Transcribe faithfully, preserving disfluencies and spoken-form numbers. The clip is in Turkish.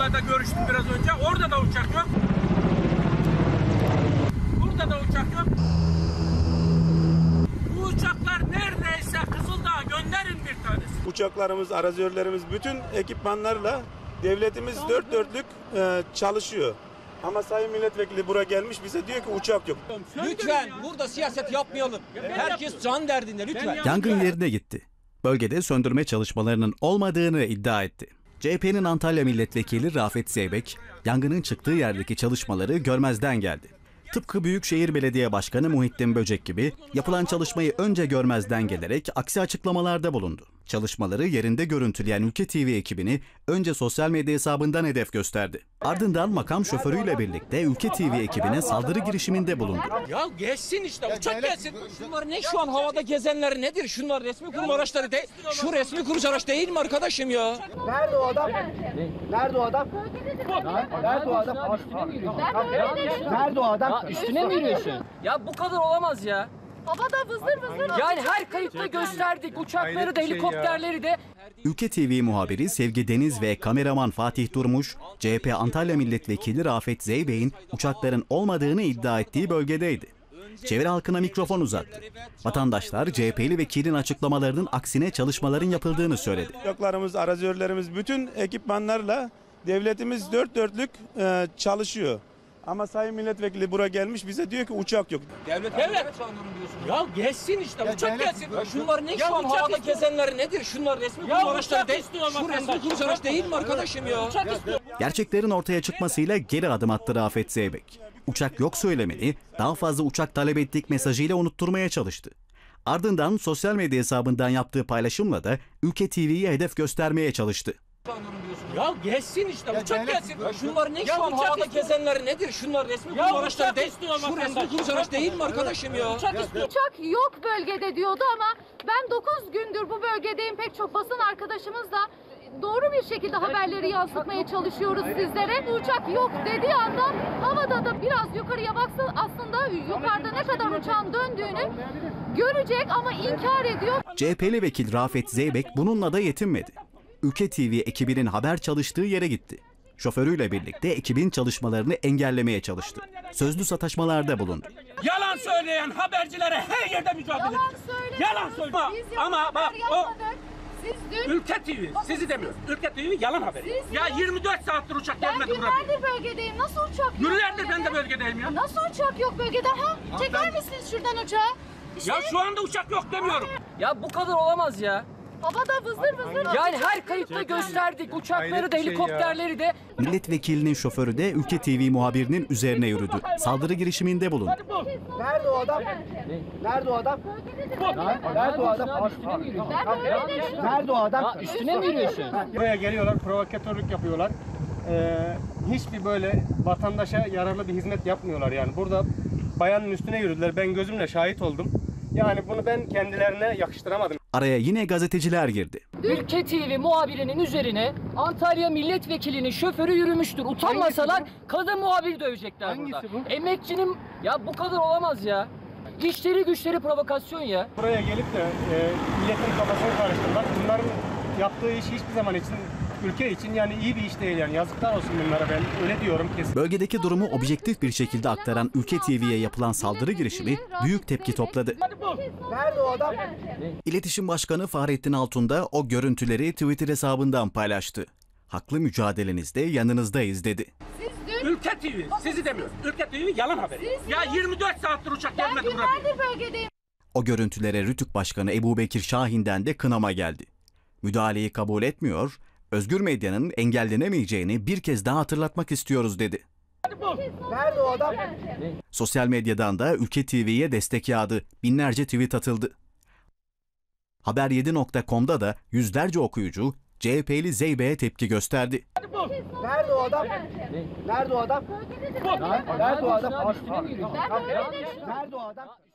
Antalya'da görüştüm biraz önce. Orada da uçak yok. Burada da uçak yok. Bu uçaklar neredeyse Kızıldağ'a gönderin bir tanesi. Uçaklarımız, arazörlerimiz, bütün ekipmanlarla devletimiz tamam, dört dörtlük e, çalışıyor. Ama sayın milletvekili buraya gelmiş bize diyor ki uçak yok. Lütfen ya, burada siyaset yapmayalım. Ya, herkes yaptım. Can derdinde lütfen. Yangın yerine gitti. Bölgede söndürme çalışmalarının olmadığını iddia etti. C H P'nin Antalya milletvekili Rafet Zeybek, yangının çıktığı yerdeki çalışmaları görmezden geldi. Tıpkı Büyükşehir Belediye Başkanı Muhittin Böcek gibi yapılan çalışmayı önce görmezden gelerek aksi açıklamalarda bulundu. Çalışmaları yerinde görüntüleyen Ülke T V ekibini önce sosyal medya hesabından hedef gösterdi. Ardından makam şoförüyle birlikte Ülke T V ekibine saldırı girişiminde bulundu. Ya geçsin işte, uçak gelsin. Şunlar ne şu an havada gezenler nedir? Şunlar resmi kurum araçları değil. Şu resmi kurum araç değil mi arkadaşım ya? Nerede o adam? Nerede o adam? Nerede o adam? Nerede o adam? Üstüne mi yürüyorsun? Ya bu kadar olamaz ya. Havada vızır vızır. Yani her kayıtta gösterdik uçakları da helikopterleri de. Ülke T V muhabiri Sevgi Deniz ve kameraman Fatih Durmuş, C H P Antalya milletvekili Rafet Zeybek'in uçakların olmadığını iddia ettiği bölgedeydi. Çevre halkına mikrofon uzattı. Vatandaşlar C H P'li vekilin açıklamalarının aksine çalışmaların yapıldığını söyledi. Uçaklarımız, arazörlerimiz, bütün ekipmanlarla devletimiz dört dörtlük e, çalışıyor. Ama sayın milletvekili buraya gelmiş bize diyor ki uçak yok. Devlet devlet ya geçsin işte ya uçak devlet, gelsin. Ya şunlar ne ya şu an havada gezenler nedir? Şunlar resmi kurum araçları değil. Şu resmi kurum araç değil mi arkadaşım ya? Uçak istiyor. Gerçeklerin ortaya çıkmasıyla geri adım attı Rafet Zeybek. Uçak yok söylemini daha fazla uçak talep ettik mesajıyla unutturmaya çalıştı. Ardından sosyal medya hesabından yaptığı paylaşımla da Ülke T V'ye hedef göstermeye çalıştı. Ya geçsin işte ya uçak devlet, gelsin. Ya şunlar ne ya şu an havada istiyor. Gezenler nedir? Şunlar resmi kurum araçları değil. Şu resmi kurum araç değil mi arkadaşım ya? Uçak, uçak yok bölgede diyordu ama ben dokuz gündür bu bölgedeyim. Pek çok basın arkadaşımız da doğru bir şekilde haberleri yansıtmaya çalışıyoruz sizlere. Uçak yok dediği anda havada da biraz yukarıya baksın aslında yukarıda ne kadar uçağın döndüğünü görecek ama inkar ediyor. C H P'li vekil Rafet Zeybek bununla da yetinmedi. Ülke T V ekibinin haber çalıştığı yere gitti. Şoförüyle birlikte ekibin çalışmalarını engellemeye çalıştı. Sözlü sataşmalarda bulundu. Yalan söyleyen habercilere her yerde mücadele edin. Yalan söylüyor. Ama bak o dün, Ülke T V bakın, sizi demiyoruz. Ülke T V yalan haberi. Siz ya yirmi dört saattir uçak gelmedi buraya. Ben günlerdir bölgedeyim. Nasıl uçak yok? Günlerdir ben de bölgedeyim ya. Nasıl uçak yok bölgede? Ha? Çeker ben... misiniz şuradan uçağı? İşte... Ya şu anda uçak yok demiyorum. Ya bu kadar olamaz ya. Havada vızır vızır. Yani her kayıtta gösterdik uçakları da helikopterleri de. Milletvekilinin şoförü de Ülke T V muhabirinin üzerine yürüdü. Saldırı girişiminde bulundu. Nerede o adam? Nerede o adam? Nerede o adam? Nerede o adam? Üstüne mi yürüyorsun? Buraya geliyorlar, provokatörlük yapıyorlar. Ee, hiçbir böyle vatandaşa yararlı bir hizmet yapmıyorlar yani. Burada bayanın üstüne yürüdüler. Ben gözümle şahit oldum. Yani bunu ben kendilerine yakıştıramadım. Araya yine gazeteciler girdi. Ülke T V muhabirinin üzerine Antalya milletvekilinin şoförü yürümüştür. Utanmasalar kadın muhabiri dövecekler. Hangisi burada. Bu? Emekçinin... Ya bu kadar olamaz ya. İşleri güçleri provokasyon ya. Buraya gelip de e, milletin kafasını karıştırmak. Bunların yaptığı iş hiçbir zaman için ülke için yani iyi bir iş değil yani. Yazıklar olsun bunlara ben öyle diyorum kesin. Bölgedeki durumu objektif bir şekilde aktaran Ülke T V'ye yapılan saldırı girişimi büyük tepki topladı. Nerede o adam? İletişim Başkanı Fahrettin Altun da o görüntüleri Twitter hesabından paylaştı. Haklı mücadelenizde yanınızdayız dedi. Ülke T V sizi demiyoruz. Ülke T V yalan haberi. Ya yirmi dört saattir uçak gelmedi buraya. Ben günlerdir bölgedeyim. O görüntülere Rütük Başkanı Ebubekir Şahin'den de kınama geldi. Müdahaleyi kabul etmiyor, özgür medyanın engellenemeyeceğini bir kez daha hatırlatmak istiyoruz dedi. Nerede o adam? Sosyal medyadan da Ülke T V'ye destek yağdı. Binlerce tweet atıldı. Haber yedi nokta com'da da yüzlerce okuyucu C H P'li Zeybek'e tepki gösterdi. Nerede o adam? Nerede o adam? Nerede o adam? Nerede o adam?